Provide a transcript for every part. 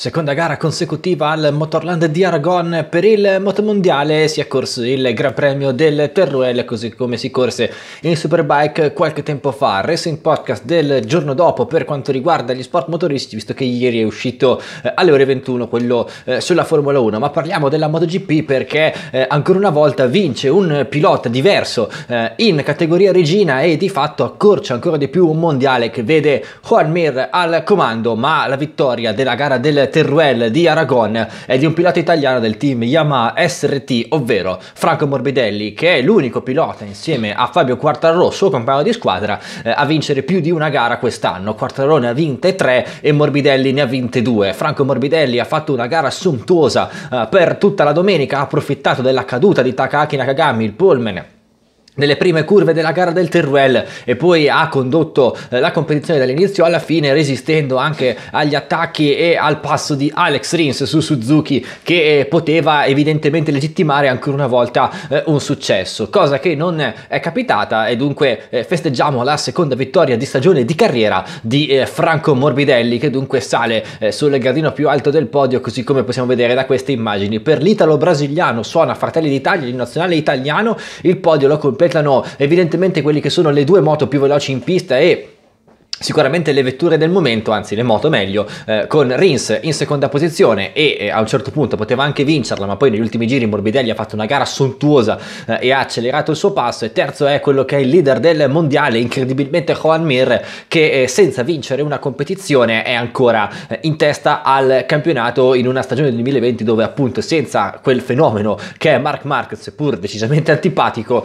Seconda gara consecutiva al Motorland di Aragon per il motomondiale, si è corso il Gran Premio del Teruel, così come si corse in Superbike qualche tempo fa. Racing Podcast del giorno dopo per quanto riguarda gli sport motoristici, visto che ieri è uscito alle ore 21 quello sulla Formula 1, ma parliamo della MotoGP perché ancora una volta vince un pilota diverso in categoria regina e di fatto accorcia ancora di più un mondiale che vede Joan Mir al comando, ma la vittoria della gara del Teruel di Aragon è di un pilota italiano del team Yamaha SRT, ovvero Franco Morbidelli, che è l'unico pilota insieme a Fabio Quartararo, suo compagno di squadra, a vincere più di una gara quest'anno. Quartararo ne ha vinte 3 e Morbidelli ne ha vinte 2. Franco Morbidelli ha fatto una gara sontuosa per tutta la domenica, ha approfittato della caduta di Takaaki Nakagami, il pullman, nelle prime curve della gara del Teruel e poi ha condotto la competizione dall'inizio alla fine, resistendo anche agli attacchi e al passo di Alex Rins su Suzuki, che poteva evidentemente legittimare ancora una volta un successo, cosa che non è capitata, e dunque festeggiamo la seconda vittoria di stagione di carriera di Franco Morbidelli, che dunque sale sul gradino più alto del podio, così come possiamo vedere da queste immagini. Per l'italo-brasiliano suona Fratelli d'Italia, il nazionale italiano, il podio lo completa evidentemente quelli che sono le due moto più veloci in pista e sicuramente le vetture del momento, anzi le moto meglio, con Rins in seconda posizione e a un certo punto poteva anche vincerla, ma poi negli ultimi giri Morbidelli ha fatto una gara sontuosa e ha accelerato il suo passo. E terzo è quello che è il leader del mondiale, incredibilmente Joan Mir, che senza vincere una competizione è ancora in testa al campionato in una stagione del 2020 dove appunto senza quel fenomeno che è Marc Marquez, pur decisamente antipatico,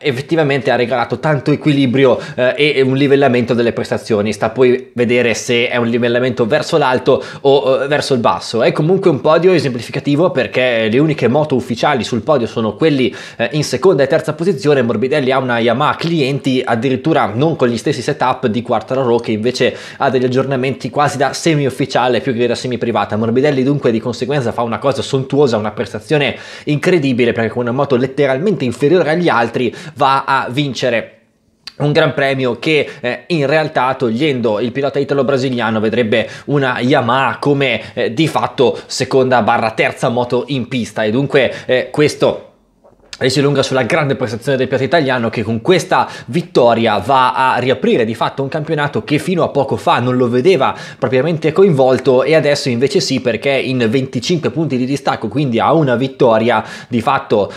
effettivamente ha regalato tanto equilibrio e un livellamento delle prestazioni. Sta poi vedere se è un livellamento verso l'alto o verso il basso. È comunque un podio esemplificativo perché le uniche moto ufficiali sul podio sono quelli in seconda e terza posizione. Morbidelli ha una Yamaha clienti, addirittura non con gli stessi setup di Quartararo, che invece ha degli aggiornamenti quasi da semi ufficiale più che da semi privata. Morbidelli dunque di conseguenza fa una cosa sontuosa, una prestazione incredibile, perché con una moto letteralmente inferiore agli altri va a vincere un gran premio che in realtà, togliendo il pilota italo-brasiliano, vedrebbe una Yamaha come di fatto seconda barra terza moto in pista, e dunque questo si lunga sulla grande prestazione del pilota italiano, che con questa vittoria va a riaprire di fatto un campionato che fino a poco fa non lo vedeva propriamente coinvolto e adesso invece sì, perché in 25 punti di distacco, quindi a una vittoria di fatto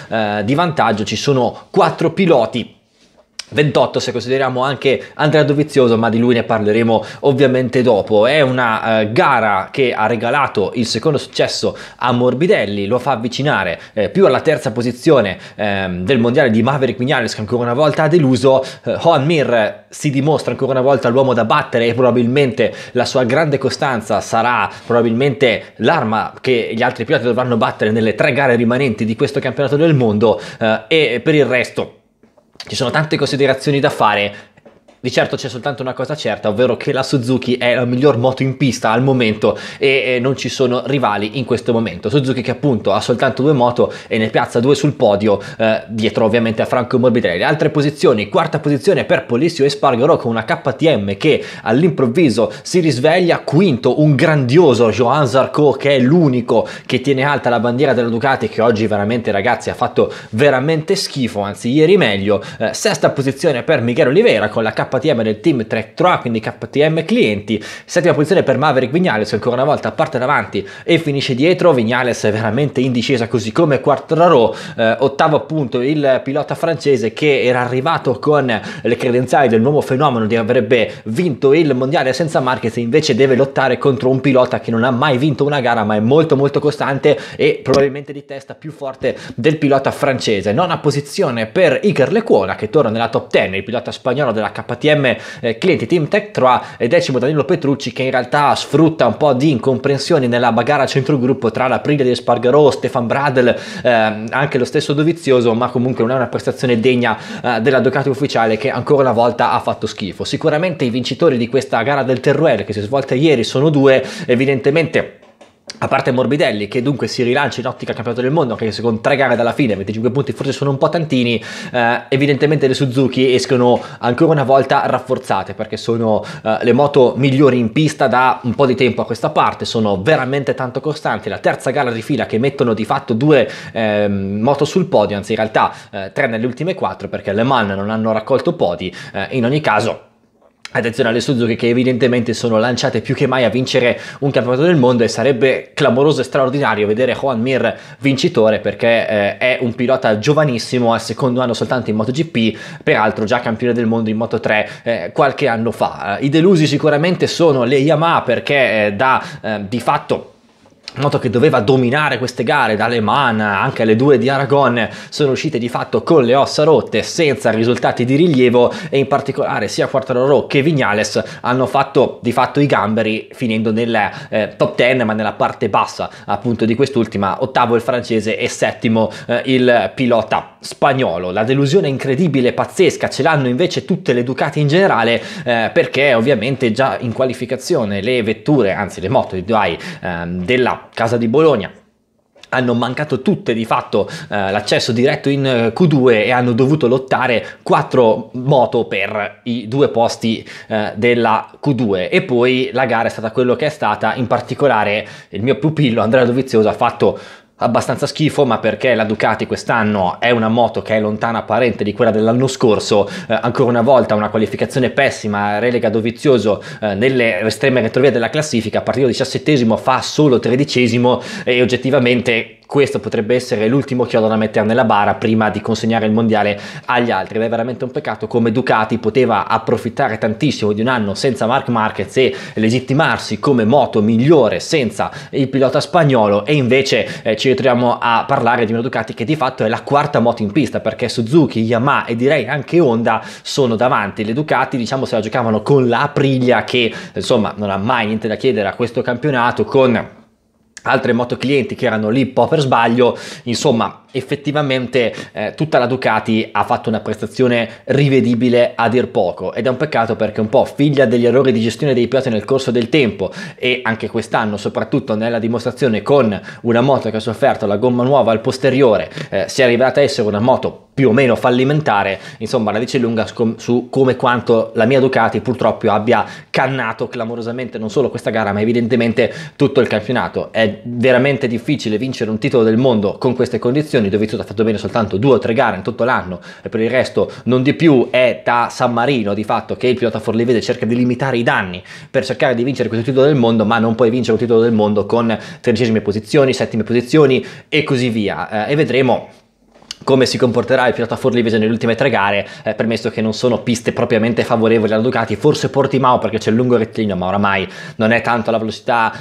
di vantaggio, ci sono 4 piloti, 28 se consideriamo anche Andrea Dovizioso, ma di lui ne parleremo ovviamente dopo. È una gara che ha regalato il secondo successo a Morbidelli, lo fa avvicinare più alla terza posizione del mondiale di Maverick Viñales, che ancora una volta ha deluso. Joan Mir si dimostra ancora una volta l'uomo da battere e probabilmente la sua grande costanza sarà probabilmente l'arma che gli altri piloti dovranno battere nelle 3 gare rimanenti di questo campionato del mondo, e per il resto ci sono tante considerazioni da fare. Di certo c'è soltanto una cosa certa, ovvero che la Suzuki è la miglior moto in pista al momento e non ci sono rivali in questo momento. Suzuki che appunto ha soltanto 2 moto e ne piazza 2 sul podio, dietro ovviamente a Franco Morbidelli. Altre posizioni, quarta posizione per Pol Espargaro con una KTM che all'improvviso si risveglia, quinto un grandioso Johann Zarco, che è l'unico che tiene alta la bandiera della Ducati, che oggi veramente ragazzi ha fatto veramente schifo, anzi ieri meglio. Sesta posizione per Miguel Oliveira con la KTM del team Tech 3, quindi KTM clienti. Settima posizione per Maverick Viñales, che ancora una volta parte davanti e finisce dietro. Viñales è veramente in discesa, così come Quartararo. Ottavo appunto il pilota francese, che era arrivato con le credenziali del nuovo fenomeno di avrebbe vinto il mondiale senza Marquez, invece deve lottare contro un pilota che non ha mai vinto una gara ma è molto costante e probabilmente di testa più forte del pilota francese. Nona posizione per Iker Lecuona, che torna nella top 10, il pilota spagnolo della KTM clienti team Tech 3, e decimo Danilo Petrucci, che in realtà sfrutta un po' di incomprensioni nella bagarra centrogruppo tra l'Aprilia di Spargarò, Stefan Bradel, anche lo stesso Dovizioso, ma comunque non è una prestazione degna della Ducati ufficiale, che ancora una volta ha fatto schifo. Sicuramente i vincitori di questa gara del Teruel che si svolta ieri sono 2, evidentemente a parte Morbidelli, che dunque si rilancia in ottica campionato del mondo, anche se con 3 gare dalla fine, 25 punti forse sono un po' tantini, evidentemente le Suzuki escono ancora una volta rafforzate, perché sono le moto migliori in pista da un po' di tempo a questa parte, sono veramente tanto costanti, la terza gara di fila che mettono di fatto 2 moto sul podio, anzi in realtà 3 nelle ultime 4, perché Le Mans non hanno raccolto podi. In ogni caso, attenzione alle Suzuki, che evidentemente sono lanciate più che mai a vincere un campionato del mondo, e sarebbe clamoroso e straordinario vedere Joan Mir vincitore, perché è un pilota giovanissimo, al secondo anno soltanto in MotoGP, peraltro già campione del mondo in Moto3 qualche anno fa. I delusi sicuramente sono le Yamaha, perché di fatto moto che doveva dominare queste gare, dalle MAN anche alle 2 di Aragon, sono uscite di fatto con le ossa rotte, senza risultati di rilievo, e in particolare sia Quartararo che Viñales hanno fatto di fatto i gamberi, finendo nel top 10, ma nella parte bassa appunto di quest'ultima, 8º il francese e 7º il pilota spagnolo. La delusione incredibile, pazzesca, ce l'hanno invece tutte le Ducati in generale, perché ovviamente già in qualificazione le vetture, anzi le moto della Casa di Bologna hanno mancato tutte di fatto l'accesso diretto in Q2, e hanno dovuto lottare 4 moto per i 2 posti della Q2, e poi la gara è stata quello che è stata. In particolare il mio pupillo Andrea Dovizioso ha fatto abbastanza schifo, ma perché la Ducati quest'anno è una moto che è lontana parente di quella dell'anno scorso. Ancora una volta una qualificazione pessima relega Dovizioso nelle estreme retrovie della classifica, a partire dal 17º fa solo 13º, e oggettivamente questo potrebbe essere l'ultimo chiodo da mettere nella bara prima di consegnare il mondiale agli altri. Ed è veramente un peccato come Ducati poteva approfittare tantissimo di un anno senza Marc Marquez e legittimarsi come moto migliore senza il pilota spagnolo, e invece ci ritroviamo a parlare di una Ducati che di fatto è la 4ª moto in pista, perché Suzuki, Yamaha e direi anche Honda sono davanti. Le Ducati diciamo se la giocavano con la Aprilia, che insomma non ha mai niente da chiedere a questo campionato, con altre moto clienti che erano lì un po' per sbaglio. Insomma effettivamente tutta la Ducati ha fatto una prestazione rivedibile a dir poco, ed è un peccato perché un po' figlia degli errori di gestione dei piloti nel corso del tempo, e anche quest'anno soprattutto nella dimostrazione con una moto che ha sofferto la gomma nuova al posteriore, si è arrivata a essere una moto più o meno fallimentare. Insomma la dice lunga su come quanto la mia Ducati purtroppo abbia cannato clamorosamente non solo questa gara ma evidentemente tutto il campionato. È veramente difficile vincere un titolo del mondo con queste condizioni. Dovizioso ha fatto bene soltanto 2 o 3 gare in tutto l'anno, e per il resto non di più. È da San Marino di fatto che il pilota forlivese cerca di limitare i danni per cercare di vincere questo titolo del mondo, ma non puoi vincere un titolo del mondo con 13e posizioni, 7e posizioni e così via, e vedremo come si comporterà il pilota forlivese nelle ultime 3 gare, permesso che non sono piste propriamente favorevoli alla Ducati. Forse Portimao perché c'è il lungo rettilineo, ma oramai non è tanto la velocità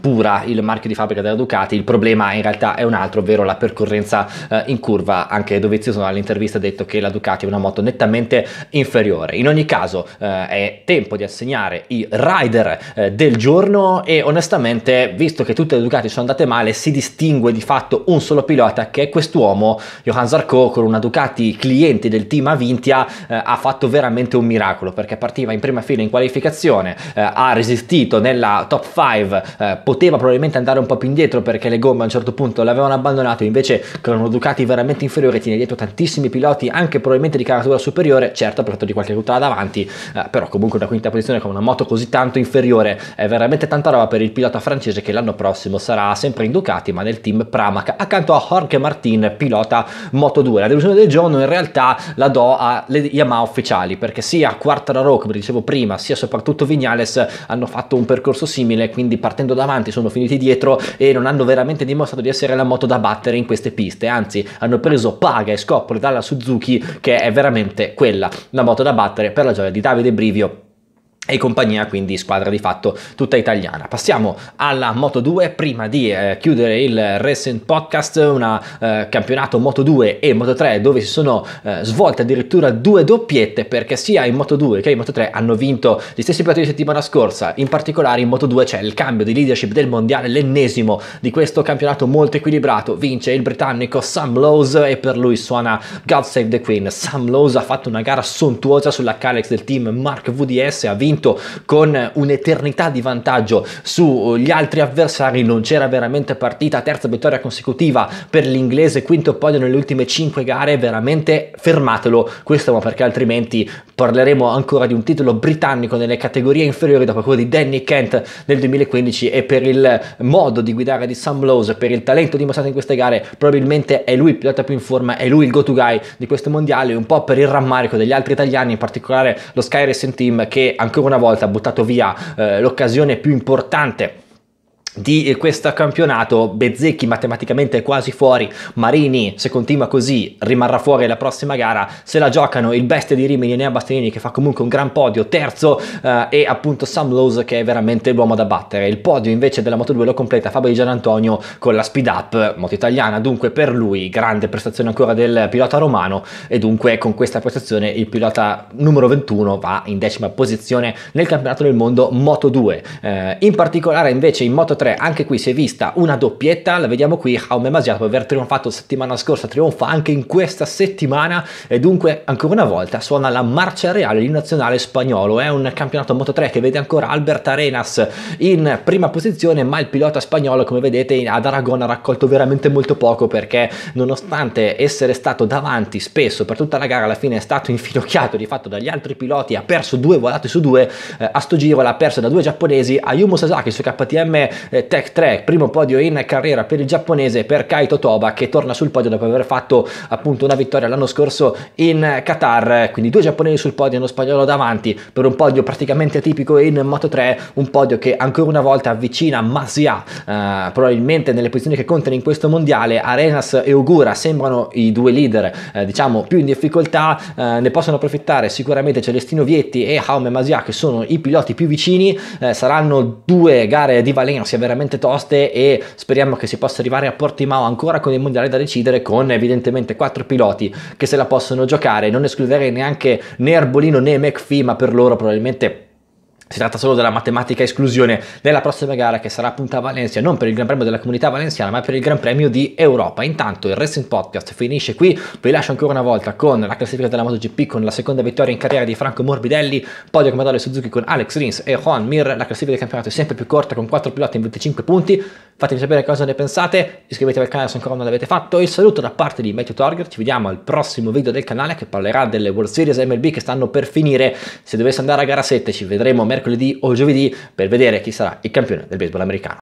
pura il marchio di fabbrica della Ducati, il problema in realtà è un altro, ovvero la percorrenza in curva. Anche Dovizioso all'intervista ha detto che la Ducati è una moto nettamente inferiore. In ogni caso è tempo di assegnare i rider del giorno, e onestamente visto che tutte le Ducati sono andate male, si distingue di fatto un solo pilota, che è quest'uomo Johann Zarco, con una Ducati cliente del team Avintia. Ha fatto veramente un miracolo, perché partiva in prima fila in qualificazione, ha resistito nella top 5, poteva probabilmente andare un po' più indietro perché le gomme a un certo punto l'avevano abbandonato, invece con una Ducati veramente inferiore tiene dietro tantissimi piloti anche probabilmente di caratura superiore, certo per di qualche ruta davanti, però comunque una 5ª posizione con una moto così tanto inferiore è veramente tanta roba per il pilota francese, che l'anno prossimo sarà sempre in Ducati ma nel team Pramac, accanto a Jorge Martin, pilota Moto2. La delusione del giorno in realtà la do alle Yamaha ufficiali, perché sia Quartararo, come dicevo prima, sia soprattutto Viñales hanno fatto un percorso simile, quindi partendo davanti sono finiti dietro e non hanno veramente dimostrato di essere la moto da battere in queste piste, anzi hanno preso paga e scopoli dalla Suzuki, che è veramente quella la moto da battere, per la gioia di Davide Brivio e compagnia, quindi squadra di fatto tutta italiana. Passiamo alla Moto2 prima di chiudere il Racing Podcast, un campionato Moto2 e Moto3 dove si sono svolte addirittura 2 doppiette, perché sia in Moto2 che in Moto3 hanno vinto gli stessi piloti di settimana scorsa. In particolare in Moto2 c'è il cambio di leadership del mondiale, l'ennesimo di questo campionato molto equilibrato. Vince il britannico Sam Lowes e per lui suona God Save the Queen. Sam Lowes ha fatto una gara sontuosa sulla Kalex del team Mark VDS, ha vinto spinto con un'eternità di vantaggio sugli altri avversari, non c'era veramente partita. Terza vittoria consecutiva per l'inglese, quinto podio nelle ultime 5 gare, veramente fermatelo questo, ma perché altrimenti parleremo ancora di un titolo britannico nelle categorie inferiori dopo quello di Danny Kent nel 2015, e per il modo di guidare di Sam Lowes, per il talento dimostrato in queste gare, probabilmente è lui il pilota più in forma, è lui il go to guy di questo mondiale, un po' per il rammarico degli altri italiani, in particolare lo Sky Racing Team, che ancora una volta ha buttato via l'occasione più importante di questo campionato. Bezzecchi matematicamente è quasi fuori, Marini se continua così rimarrà fuori la prossima gara, se la giocano il bestia di Rimini Enea Bastianini, che fa comunque un gran podio, terzo, e appunto Sam Lowes, che è veramente l'uomo da battere. Il podio invece della Moto2 lo completa Fabio Di Gianantonio con la Speed Up moto italiana, dunque per lui grande prestazione ancora del pilota romano, e dunque con questa prestazione il pilota numero 21 va in decima posizione nel campionato del mondo Moto2. In particolare invece in Moto3 anche qui si è vista una doppietta, la vediamo qui. Jaume Masiá, dopo aver trionfato settimana scorsa, trionfa anche in questa settimana, e dunque ancora una volta suona la marcia reale di nazionale spagnolo. È un campionato Moto3 che vede ancora Albert Arenas in prima posizione, ma il pilota spagnolo, come vedete, ad Aragon ha raccolto veramente molto poco, perché nonostante essere stato davanti spesso per tutta la gara, alla fine è stato infinocchiato di fatto dagli altri piloti, ha perso 2 volate su 2, a sto giro l'ha perso da 2 giapponesi, Ayumu Sasaki su KTM Tech 3, primo podio in carriera per il giapponese, per Kaito Toba, che torna sul podio dopo aver fatto appunto una vittoria l'anno scorso in Qatar. Quindi 2 giapponesi sul podio e uno spagnolo davanti, per un podio praticamente atipico in Moto3, un podio che ancora una volta avvicina Masiá probabilmente nelle posizioni che contano in questo mondiale. Arenas e Ogura sembrano i due leader diciamo più in difficoltà, ne possono approfittare sicuramente Celestino Vietti e Jaume Masiá, che sono i piloti più vicini. Saranno 2 gare di Valencia veramente toste, e speriamo che si possa arrivare a Portimao ancora con il mondiale da decidere, con evidentemente 4 piloti che se la possono giocare. Non escluderei neanche né Arbolino né McPhee, ma per loro probabilmente si tratta solo della matematica esclusione della prossima gara, che sarà appunto a Valencia, non per il Gran Premio della Comunità Valenziana, ma per il Gran Premio di Europa. Intanto il Racing Podcast finisce qui, vi lascio ancora una volta con la classifica della MotoGP, con la seconda vittoria in carriera di Franco Morbidelli, podio come dalle Suzuki con Alex Rins e Joan Mir. La classifica del campionato è sempre più corta, con 4 piloti in 25 punti, fatemi sapere cosa ne pensate, iscrivetevi al canale se ancora non l'avete fatto, il saluto da parte di Matthew Torger, ci vediamo al prossimo video del canale che parlerà delle World Series MLB che stanno per finire. Se dovesse andare a gara 7 ci vedremo mercoledì o giovedì per vedere chi sarà il campione del baseball americano.